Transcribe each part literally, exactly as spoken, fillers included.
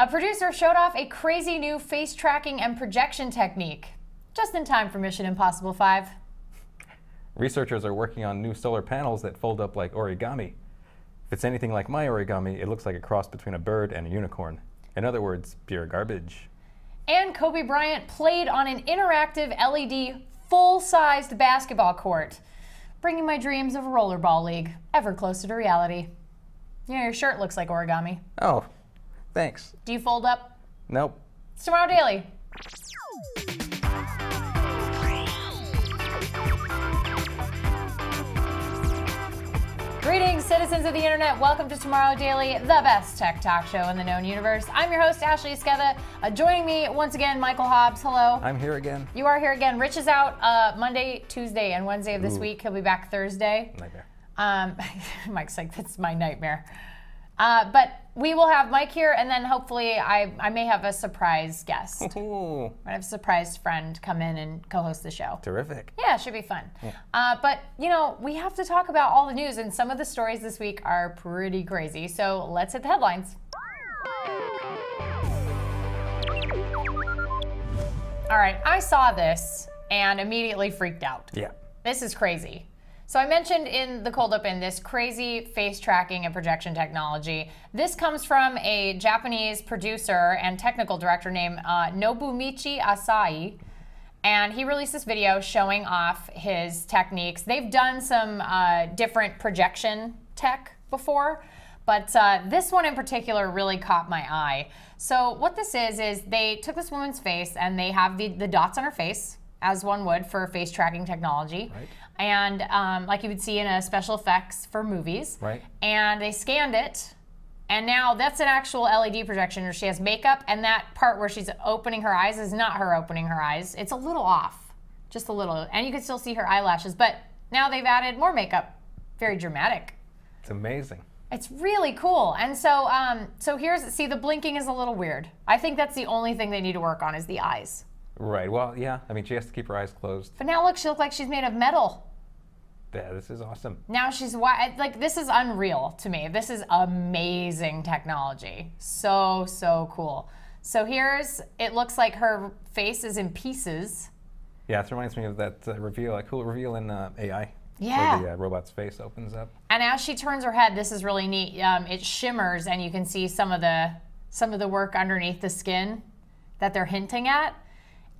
A producer showed off a crazy new face tracking and projection technique, just in time for Mission Impossible five. Researchers are working on new solar panels that fold up like origami. If it's anything like my origami, it looks like a cross between a bird and a unicorn. In other words, pure garbage. And Kobe Bryant played on an interactive L E D full-sized basketball court, bringing my dreams of a rollerball league ever closer to reality. Yeah, your shirt looks like origami. Oh. Thanks. Do you fold up? Nope. It's Tomorrow Daily. Greetings, citizens of the internet. Welcome to Tomorrow Daily, the best tech talk show in the known universe. I'm your host, Ashley Esqueda. Uh, joining me once again, Michael Hobbs. Hello. I'm here again. You are here again. Rich is out uh, Monday, Tuesday, and Wednesday of this Ooh. week. He'll be back Thursday. Nightmare. Um, Mike's like, that's my nightmare. Uh, but we will have Mike here, and then hopefully I, I may have a surprise guest. Ooh. I have a surprise friend come in and co-host the show. Terrific. Yeah, it should be fun. Yeah. Uh, but, you know, we have to talk about all the news, and some of the stories this week are pretty crazy. So let's hit the headlines. All right, I saw this and immediately freaked out. Yeah. This is crazy. So I mentioned in the cold open this crazy face tracking and projection technology. This comes from a Japanese producer and technical director named uh, Nobumichi Asai. And he released this video showing off his techniques. They've done some uh, different projection tech before, but uh, this one in particular really caught my eye. So what this is, is they took this woman's face and they have the, the dots on her face, as one would for face tracking technology. Right. And um, like you would see in a special effects for movies. Right. And they scanned it, and now that's an actual L E D projection where she has makeup, and that part where she's opening her eyes is not her opening her eyes. It's a little off, just a little. And you can still see her eyelashes, but now they've added more makeup. Very dramatic. It's amazing. It's really cool. And so, um, so here's, see, the blinking is a little weird. I think that's the only thing they need to work on is the eyes. Right, well, yeah, I mean, she has to keep her eyes closed. But now look, she looks like she's made of metal. Yeah, this is awesome. Now she's, like, this is unreal to me. This is amazing technology. So, so cool. So here's, it looks like her face is in pieces. Yeah, this reminds me of that uh, reveal, like cool reveal in uh, A I. Yeah. Where the uh, robot's face opens up. And as she turns her head, this is really neat. Um, it shimmers, and you can see some of the, some of the work underneath the skin that they're hinting at.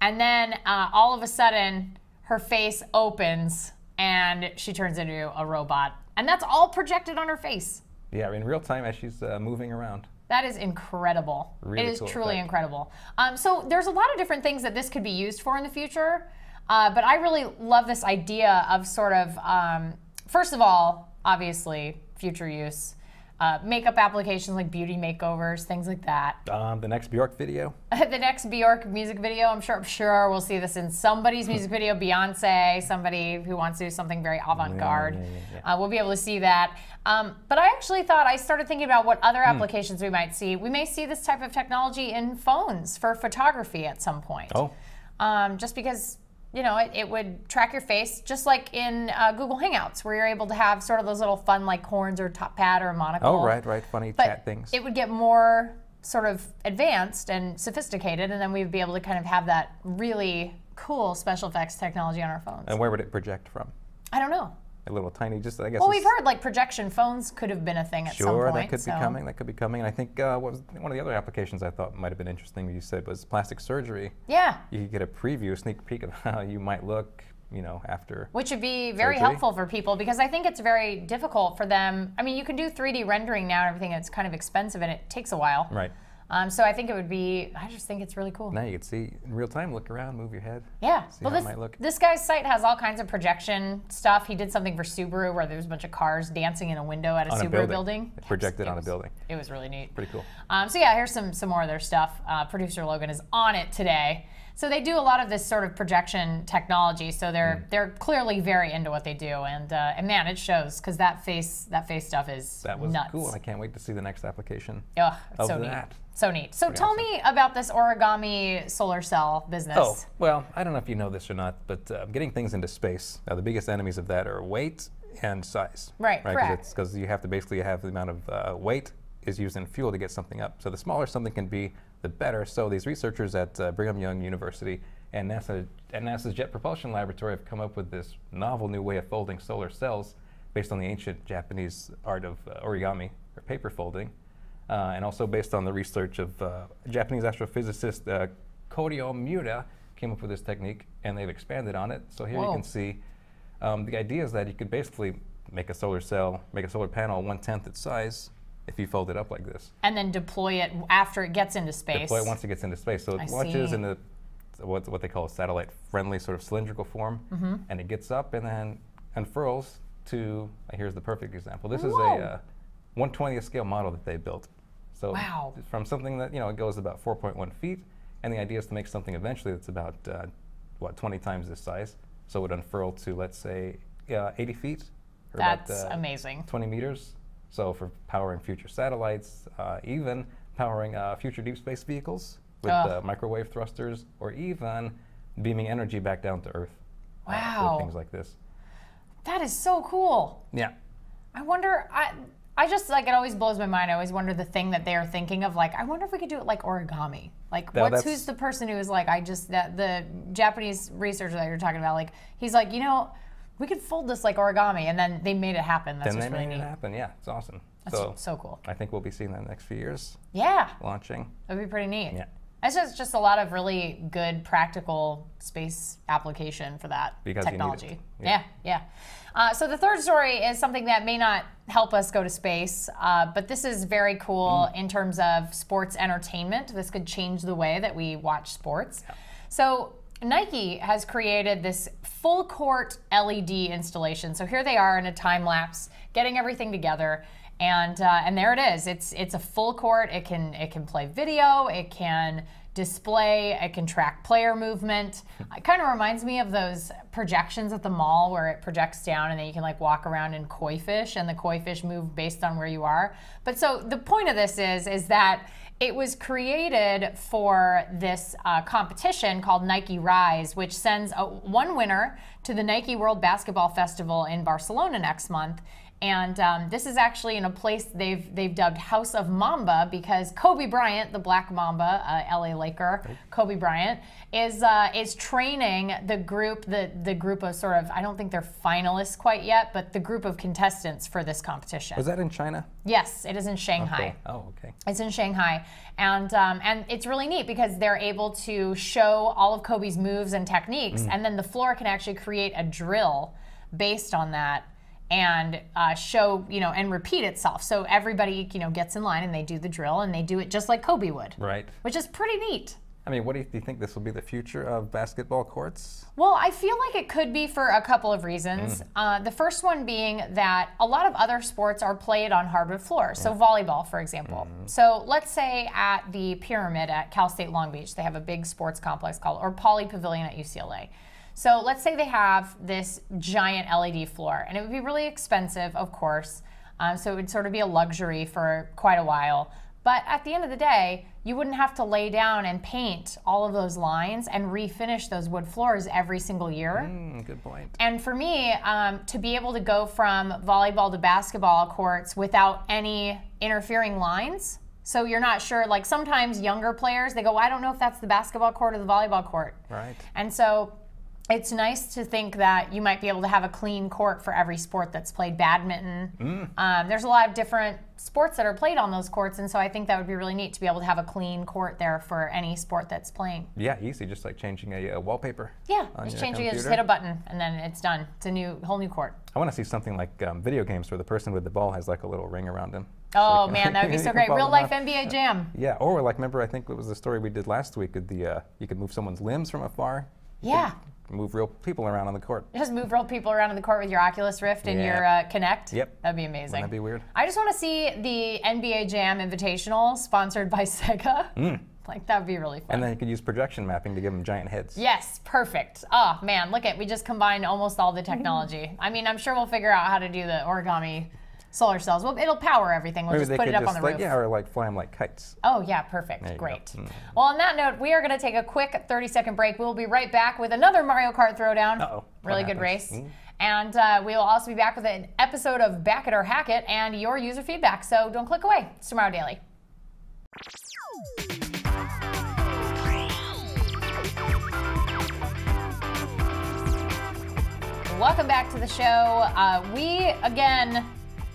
And then uh, all of a sudden, her face opens and she turns into a robot. And that's all projected on her face. Yeah, in real time as she's uh, moving around. That is incredible. Really it is cool truly effect. incredible. Um, so there's a lot of different things that this could be used for in the future. Uh, but I really love this idea of sort of, um, first of all, obviously, future use. Uh, makeup applications like beauty makeovers, things like that. Um, the next Bjork video. The next Bjork music video. I'm sure. I'm sure we'll see this in somebody's music video. Beyonce, somebody who wants to do something very avant-garde. Yeah, yeah, yeah. Uh, we'll be able to see that. Um, but I actually thought I started thinking about what other applications mm. we might see. We may see this type of technology in phones for photography at some point. Oh. Um, just because. You know, it, it would track your face, just like in uh, Google Hangouts, where you're able to have sort of those little fun, like horns or top hat or a monocle. Oh, right, right, funny but chat things. It would get more sort of advanced and sophisticated, and then we'd be able to kind of have that really cool special effects technology on our phones. And where would it project from? I don't know. A little tiny, just I guess. Well, we've heard like projection phones could have been a thing at sure, some point. Sure, that could so. be coming. That could be coming. And I think uh, what was one of the other applications I thought might have been interesting. You said was plastic surgery. Yeah. You could get a preview, a sneak peek of how you might look, you know, after. Which would be very surgery. helpful for people because I think it's very difficult for them. I mean, you can do three D rendering now and everything. It's kind of expensive and it takes a while. Right. Um, so I think it would be, I just think it's really cool. Now you could see in real time, look around, move your head. Yeah. See well, how this, it might look. This guy's site has all kinds of projection stuff. He did something for Subaru where there was a bunch of cars dancing in a window at a on Subaru a building. building. It projected it was, on a building. It was really neat. Pretty cool. Um, so yeah, here's some, some more of their stuff. Uh, Producer Logan is on it today. So they do a lot of this sort of projection technology. So they're mm. they're clearly very into what they do, and uh, and man, it shows because that face that face stuff is that was nuts. cool. I can't wait to see the next application. Oh, it's so that. neat, so neat. So Pretty tell awesome. me about this origami solar cell business. Oh well, I don't know if you know this or not, but uh, getting things into space. Now the biggest enemies of that are weight and size. Right, right. Because you have to basically have the amount of uh, weight is used in fuel to get something up. So the smaller something can be, the better. So these researchers at uh, Brigham Young University and NASA and NASA's Jet Propulsion Laboratory have come up with this novel new way of folding solar cells based on the ancient Japanese art of uh, origami, or paper folding, uh, and also based on the research of uh, Japanese astrophysicist uh, Koryo Miura came up with this technique, and they've expanded on it. So here Whoa. you can see um, the idea is that you could basically make a solar cell, make a solar panel one-tenth its size if you fold it up like this. And then deploy it after it gets into space. Deploy it once it gets into space. So it I launches see. in the what, what they call a satellite-friendly sort of cylindrical form, mm-hmm. and it gets up and then unfurls to, uh, here's the perfect example. This Whoa. is a uh, one twentieth scale model that they built. So wow. from something that, you know, it goes about four point one feet, and the idea is to make something eventually that's about, uh, what, twenty times this size. So it would unfurl to, let's say, uh, eighty feet. Or that's about, uh, amazing. twenty meters. So for powering future satellites, uh, even powering uh, future deep space vehicles with uh, microwave thrusters, or even beaming energy back down to Earth. Wow. Uh, things like this. That is so cool. Yeah. I wonder, I, I just, like, it always blows my mind. I always wonder the thing that they are thinking of, like, I wonder if we could do it like origami. Like, no, what's, who's the person who is like, I just, that the Japanese researcher that you're talking about, like, he's like, you know, we could fold this like origami, and then they made it happen. That's really neat. Then they made it happen, yeah. It's awesome. That's so, so cool. I think we'll be seeing that in the next few years. Yeah. Launching. That'd be pretty neat. Yeah. It's just, just a lot of really good practical space application for that because technology. You need it. Yeah, yeah. yeah. Uh, so the third story is something that may not help us go to space, uh, but this is very cool mm. in terms of sports entertainment. This could change the way that we watch sports. Yeah. So Nike has created this full court L E D installation. So here they are in a time lapse, getting everything together, and uh, and there it is. It's it's a full court. It can it can play video. It can display. It can track player movement. It kind of reminds me of those projections at the mall where it projects down, and then you can like walk around and koi fish, and the koi fish move based on where you are. But so the point of this is is that it was created for this uh, competition called Nike Rise, which sends a, one winner to the Nike World Basketball Festival in Barcelona next month. And um, this is actually in a place they've they've dubbed House of Mamba, because Kobe Bryant, the Black Mamba, uh, L A Laker, okay. Kobe Bryant is uh, is training the group the the group of sort of, I don't think they're finalists quite yet, but the group of contestants for this competition. Was that in China? Yes, it is in Shanghai. Okay. Oh, okay. It's in Shanghai, and um, and it's really neat because they're able to show all of Kobe's moves and techniques, mm. and then the floor can actually create a drill based on that. And uh, show, you know, and repeat itself. So everybody, you know, gets in line and they do the drill, and they do it just like Kobe would. Right. Which is pretty neat. I mean, what do you, do you think this will be the future of basketball courts? Well, I feel like it could be for a couple of reasons. Mm. Uh, the first one being that a lot of other sports are played on hardwood floors. So yeah. volleyball, for example. Mm. So let's say at the Pyramid at Cal State Long Beach, they have a big sports complex called, or Pauley Pavilion at U C L A. So let's say they have this giant L E D floor, and it would be really expensive, of course, um, so it would sort of be a luxury for quite a while. But at the end of the day, you wouldn't have to lay down and paint all of those lines and refinish those wood floors every single year. Mm, good point. And for me, um, to be able to go from volleyball to basketball courts without any interfering lines, so you're not sure, like sometimes younger players, they go, well, I don't know if that's the basketball court or the volleyball court. Right. And so it's nice to think that you might be able to have a clean court for every sport that's played. Badminton. Mm. Um, there's a lot of different sports that are played on those courts, and so I think that would be really neat to be able to have a clean court there for any sport that's playing. Yeah, easy, just like changing a, a wallpaper. Yeah, just changing it, just hit a button, and then it's done. It's a new, whole new court. I want to see something like um, video games where the person with the ball has like a little ring around him. Oh so man, that would be so great. Real life N B A Jam. Yeah, or like, remember I think it was the story we did last week, with the uh, you could move someone's limbs from afar. Yeah. Move real people around on the court. Just move real people around on the court with your Oculus Rift and yeah. your uh, Kinect. Yep. That'd be amazing. Wouldn't that be weird? I just want to see the N B A Jam Invitational sponsored by Sega. Mm. Like, that would be really fun. And then you could use projection mapping to give them giant heads. Yes, perfect. Oh, man, look at, we just combined almost all the technology. I mean, I'm sure we'll figure out how to do the origami solar cells. Well, it'll power everything. We'll Maybe just put it up on the like, roof. Yeah, or like fly them like kites. Oh, yeah, perfect. Great. Mm. Well, on that note, we are going to take a quick thirty second break. We'll be right back with another Mario Kart Throwdown. Uh-oh. Really good happens? race. Mm. And uh, we will also be back with an episode of Back at Our Hackett and your user feedback. So don't click away. It's Tomorrow Daily. Welcome back to the show. Uh, we, again,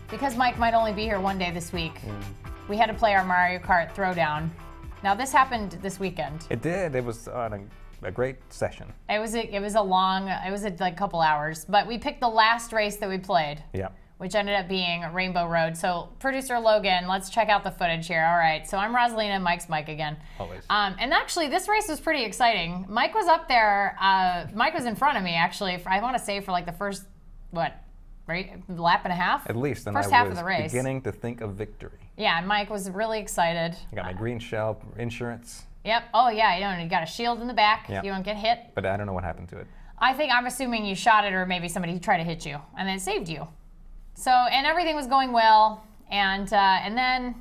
because Mike might only be here one day this week, mm. we had to play our Mario Kart Throwdown. Now, this happened this weekend. It did. It was on a, a great session. It was a, it was a long, it was a like, couple hours. But we picked the last race that we played, yeah. which ended up being Rainbow Road. So, producer Logan, let's check out the footage here. All right. So, I'm Rosalina and Mike's Mike again. Always. Um, and actually, this race was pretty exciting. Mike was up there. Uh, Mike was in front of me, actually. For, I want to say for like the first, what, right, lap and a half? At least. And first I half was of the race. Beginning to think of victory. Yeah, and Mike was really excited. I got my green shell insurance. Yep. Oh, yeah. You know, you got a shield in the back. Yep. You don't get hit. But I don't know what happened to it. I think I'm assuming you shot it or maybe somebody tried to hit you and then it saved you. So, and everything was going well, and uh, and then,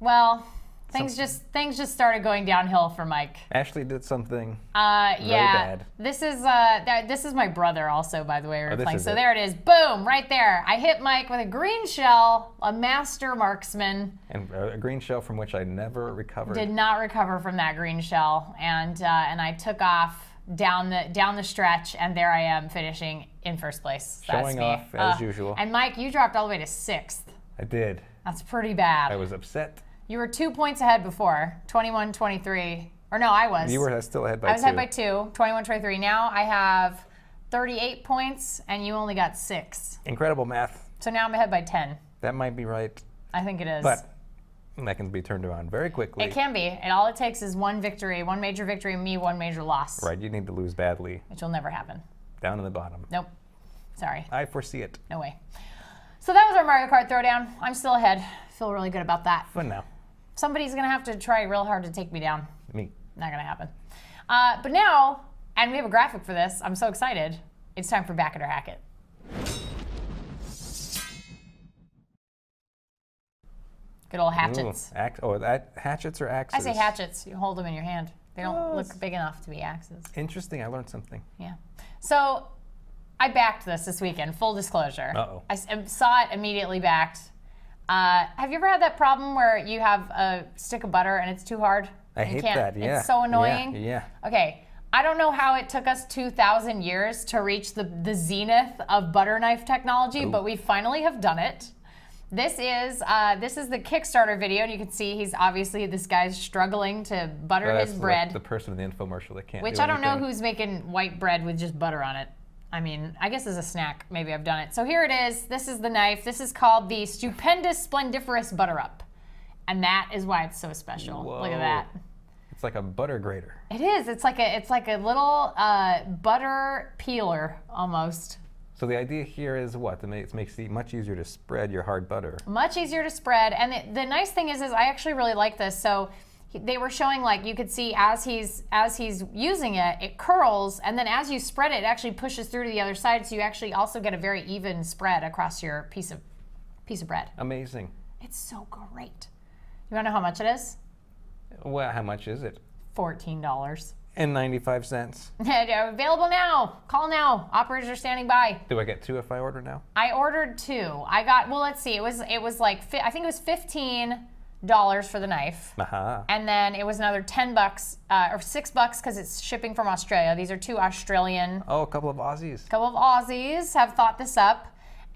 well, things Some, just things just started going downhill for Mike. Ashley did something uh, very yeah. bad. This is uh, th this is my brother also, by the way, we were oh, playing. So it. There it is, boom, right there. I hit Mike with a green shell, a master marksman, and a green shell from which I never recovered. Did not recover from that green shell, and uh, and I took off down the down the stretch, and there I am finishing in first place. That's Showing me. off as uh, usual. And Mike, you dropped all the way to sixth. I did. That's pretty bad. I was upset. You were two points ahead before, twenty-one twenty-three. Or no, I was. You were still ahead by two. I was two. ahead by two, twenty-one twenty-three. Now I have thirty-eight points, and you only got six. Incredible math. So now I'm ahead by ten. That might be right. I think it is. But that can be turned around very quickly. It can be, and all it takes is one victory, one major victory, and me, one major loss. Right, you need to lose badly. Which will never happen. Down in the bottom. Nope. Sorry. I foresee it. No way. So that was our Mario Kart Throwdown. I'm still ahead. I feel really good about that. For now. Somebody's going to have to try real hard to take me down. Me. Not going to happen. Uh, but now, and we have a graphic for this. I'm so excited. It's time for Back at Our Hackett. Good old hatchets. Ooh, ax oh, that, hatchets or axes? I say hatchets. You hold them in your hand. They don't oh, look big enough to be axes. Interesting. I learned something. Yeah. So I backed this this weekend, full disclosure. Uh-oh. I saw it, immediately backed. Uh, have you ever had that problem where you have a stick of butter and it's too hard? I hate that, yeah. It's so annoying. Yeah, yeah. Okay. I don't know how it took us two thousand years to reach the, the zenith of butter knife technology, Ooh. but we finally have done it. This is uh, this is the Kickstarter video, and you can see he's obviously this guy's struggling to butter uh, his bread. Like the person in the infomercial that can't. Which do I don't anything. know who's making white bread with just butter on it. I mean, I guess as a snack, maybe I've done it. So here it is. This is the knife. This is called the Stupendous Splendiferous Butterup, and that is why it's so special. Whoa. Look at that. It's like a butter grater. It is. It's like a it's like a little uh, butter peeler almost. So the idea here is what? It makes it much easier to spread your hard butter. Much easier to spread. And the, the nice thing is, is I actually really like this. So they were showing, like, you could see as he's as he's using it, it curls. And then as you spread it, it actually pushes through to the other side. So you actually also get a very even spread across your piece of, piece of bread. Amazing. It's so great. You want to know how much it is? Well, how much is it? fourteen dollars. And ninety-five cents. Available now. Call now. Operators are standing by. Do I get two if I order now? I ordered two. I got, well, let's see. It was it was like, I think it was fifteen dollars for the knife. Uh-huh. And then it was another ten bucks uh, or six bucks because it's shipping from Australia. These are two Australian. Oh, a couple of Aussies. A couple of Aussies have thought this up.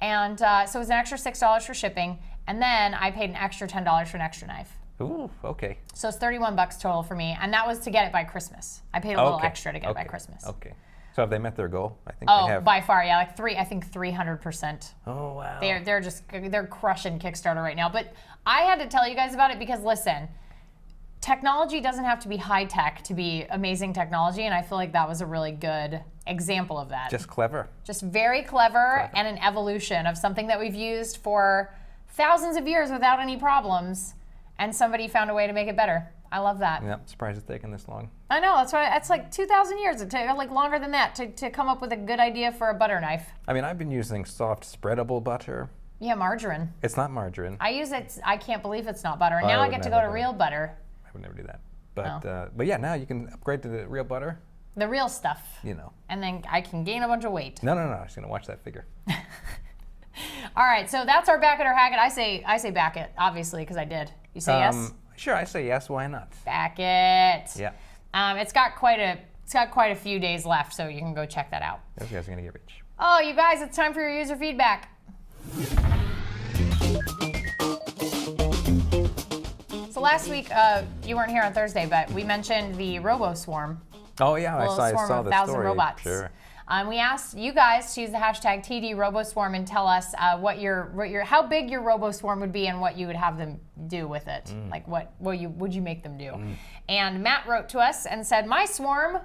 And uh, so it was an extra six dollars for shipping. And then I paid an extra ten dollars for an extra knife. Ooh, okay. So it's thirty-one bucks total for me, and that was to get it by Christmas. I paid a little okay. extra to get okay. it by Christmas. Okay. So have they met their goal? I think oh, they have. Oh, by far, yeah, like three. I think three hundred percent. Oh wow. They're they're just they're crushing Kickstarter right now. But I had to tell you guys about it because listen, technology doesn't have to be high tech to be amazing technology, and I feel like that was a really good example of that. Just clever. Just very clever, clever. and an evolution of something that we've used for thousands of years without any problems. And somebody found a way to make it better. I love that. Yeah, surprised it's taken this long. I know, that's why it's like two thousand years. It took like longer than that to, to come up with a good idea for a butter knife. I mean, I've been using soft spreadable butter. Yeah, margarine. It's not margarine. I use it. I can't believe it's not butter. And well, now I, I get to go to real butter. I would never do that. But oh. uh, but yeah, now you can upgrade to the real butter. The real stuff. You know. And then I can gain a bunch of weight. No, no, no. I'm just going to watch that figure. All right. So that's our back it or hack it. I say, I say back it, obviously, because I did. You say um, yes? Sure. I say yes. Why not? Back it. Yeah. Um, it's got quite a, it's got quite a few days left, so you can go check that out. Those guys are going to get rich. Oh, you guys, it's time for your user feedback. So last week, uh, you weren't here on Thursday, but we mentioned the RoboSwarm. Oh yeah, I saw, I saw the thousand story. Robots. Sure. Um, we asked you guys to use the hashtag T D Robo Swarm and tell us uh, what your, what your, how big your RoboSwarm would be and what you would have them do with it. Mm. Like what, what you, would you make them do? Mm. And Matt wrote to us and said, my swarm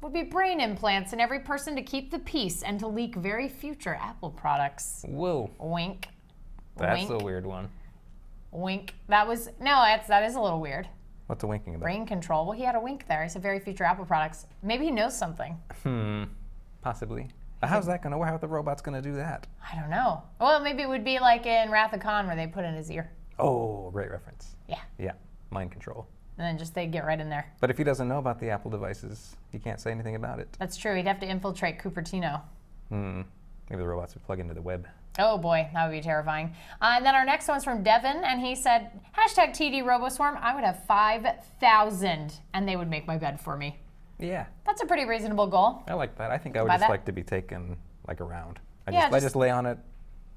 would be brain implants in every person to keep the peace and to leak very future Apple products. Whoa. Wink. That's wink. A weird one. Wink. That was, no, that's, that is a little weird. What's the winking about? Brain control. Well, he had a wink there. He said very future Apple products. Maybe he knows something. Hmm. Possibly. How's that going to work? How are the robots going to do that? I don't know. Well, maybe it would be like in Wrath of Khan where they put in his ear. Oh, great reference. Yeah. Yeah. Mind control. And then just they get right in there. But if he doesn't know about the Apple devices, he can't say anything about it. That's true. He'd have to infiltrate Cupertino. Hmm. Maybe the robots would plug into the web. Oh boy, that would be terrifying. Uh, and then our next one's from Devin, and he said, hashtag T D Robo Swarm, I would have five thousand, and they would make my bed for me. Yeah. That's a pretty reasonable goal. I like that. I think I would Buy just that. like to be taken like around. I, yeah, just, just, I just lay on it.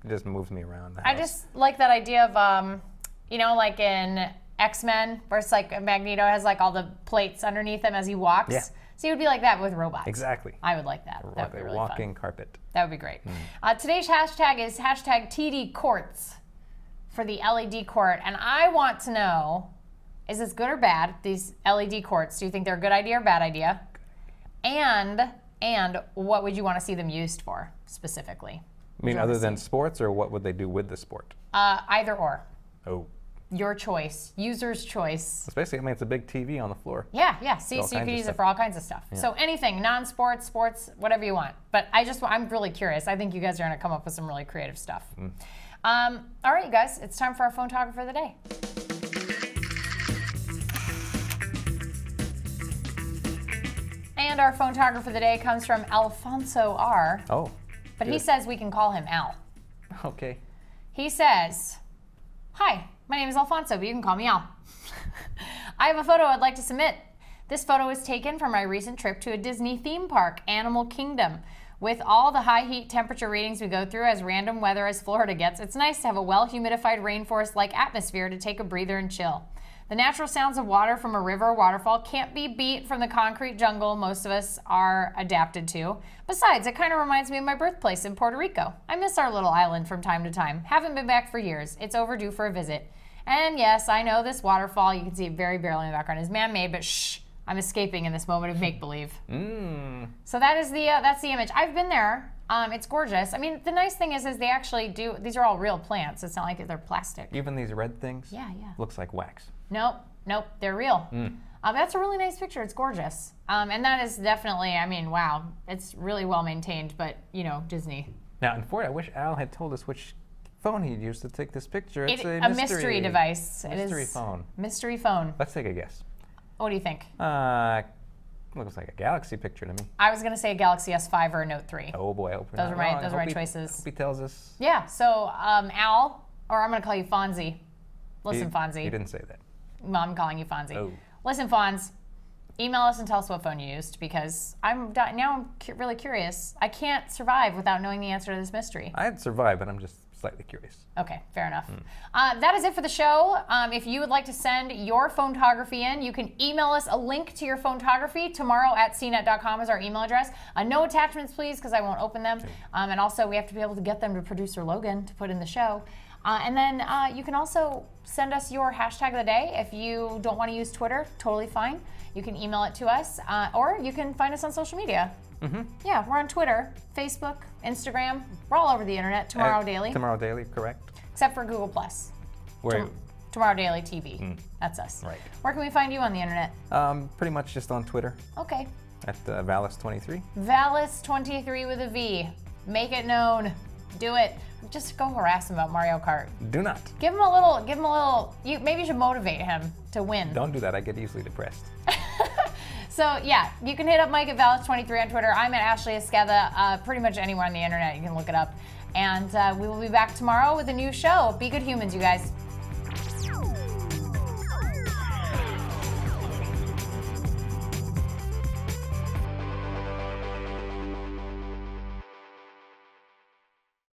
It just moves me around the house. I just like that idea of, um, you know, like in X-Men, where it's like Magneto has like all the plates underneath him as he walks. Yeah. So you would be like that with robots. Exactly. I would like that. That would be really fun. Walking carpet. That would be great. Mm. Uh, today's hashtag is hashtag T D Courts for the L E D court. And I want to know, is this good or bad, these L E D courts? Do you think they're a good idea or bad idea? And, and what would you want to see them used for specifically? I mean, other than sports, or what would they do with the sport? Uh, either or. Oh. Your choice, user's choice. Especially, I mean, it's a big T V on the floor. Yeah, yeah. C C P Ds are for all kinds of stuff. Yeah. So anything, non-sports, sports, whatever you want. But I just, I'm really curious. I think you guys are going to come up with some really creative stuff. Mm. Um, all right, you guys, it's time for our phone-tographer of the day. And our phone-tographer of the day comes from Alfonso R. Oh. But good. He says we can call him Al. Okay. He says, hi. My name is Alfonso, but you can call me Al. I have a photo I'd like to submit. This photo was taken from my recent trip to a Disney theme park, Animal Kingdom. With all the high heat temperature readings we go through, as random weather as Florida gets, it's nice to have a well-humidified rainforest-like atmosphere to take a breather and chill. The natural sounds of water from a river or waterfall can't be beat from the concrete jungle most of us are adapted to. Besides, it kind of reminds me of my birthplace in Puerto Rico. I miss our little island from time to time. Haven't been back for years. It's overdue for a visit. And yes, I know this waterfall, you can see it very barely in the background, is man-made, but shh, I'm escaping in this moment of make-believe. Mm. So that is the, uh, that's the image. I've been there. Um, it's gorgeous. I mean, the nice thing is, is they actually do, these are all real plants. It's not like they're plastic. Even these red things? Yeah, yeah. Looks like wax. Nope, nope, they're real. Mm. Um, that's a really nice picture. It's gorgeous. Um, and that is definitely, I mean, wow, it's really well maintained, but, you know, Disney. Now, unfortunately, I wish Al had told us which phone he'd used to take this picture. It's it, a, a mystery, mystery device. Mystery it is phone. Mystery phone. Let's take a guess. What do you think? Uh, looks like a Galaxy picture to me. I was going to say a Galaxy S five or a Note three. Oh, boy. I hope those are my, those are my choices. He tells us. Yeah, so um, Al, or I'm going to call you Fonzie. Listen, he, Fonzie. He didn't say that. Mom, I'm calling you Fonzie. Oh. Listen, Fonz, email us and tell us what phone you used, because I'm now I'm cu really curious. I can't survive without knowing the answer to this mystery. I'd survive, but I'm just slightly curious. Okay, fair enough. Mm. Uh, that is it for the show. Um, if you would like to send your photography in, you can email us a link to your photography. Tomorrow at C net dot com is our email address. Uh, no attachments, please, because I won't open them. Um, and also, we have to be able to get them to producer Logan to put in the show. Uh, and then uh, you can also send us your hashtag of the day. If you don't want to use Twitter, totally fine. You can email it to us, uh, or you can find us on social media. Mm-hmm. Yeah, we're on Twitter, Facebook, Instagram. We're all over the internet. Tomorrow uh, Daily. Tomorrow Daily, correct. Except for Google Plus. Where? Tom Tomorrow Daily T V. Mm. That's us. Right. Where can we find you on the internet? Um, pretty much just on Twitter. Okay. At uh, Valis twenty-three. Valis twenty-three with a V. Make it known. Do it. Just go harass him about Mario Kart. Do not. Give him a little, give him a little, you, maybe you should motivate him to win. Don't do that, I get easily depressed. So yeah, you can hit up Mike at Valis twenty-three on Twitter. I'm at Ashley Esqueda. Uh, pretty much anywhere on the internet, you can look it up. And uh, we will be back tomorrow with a new show. Be good humans, you guys.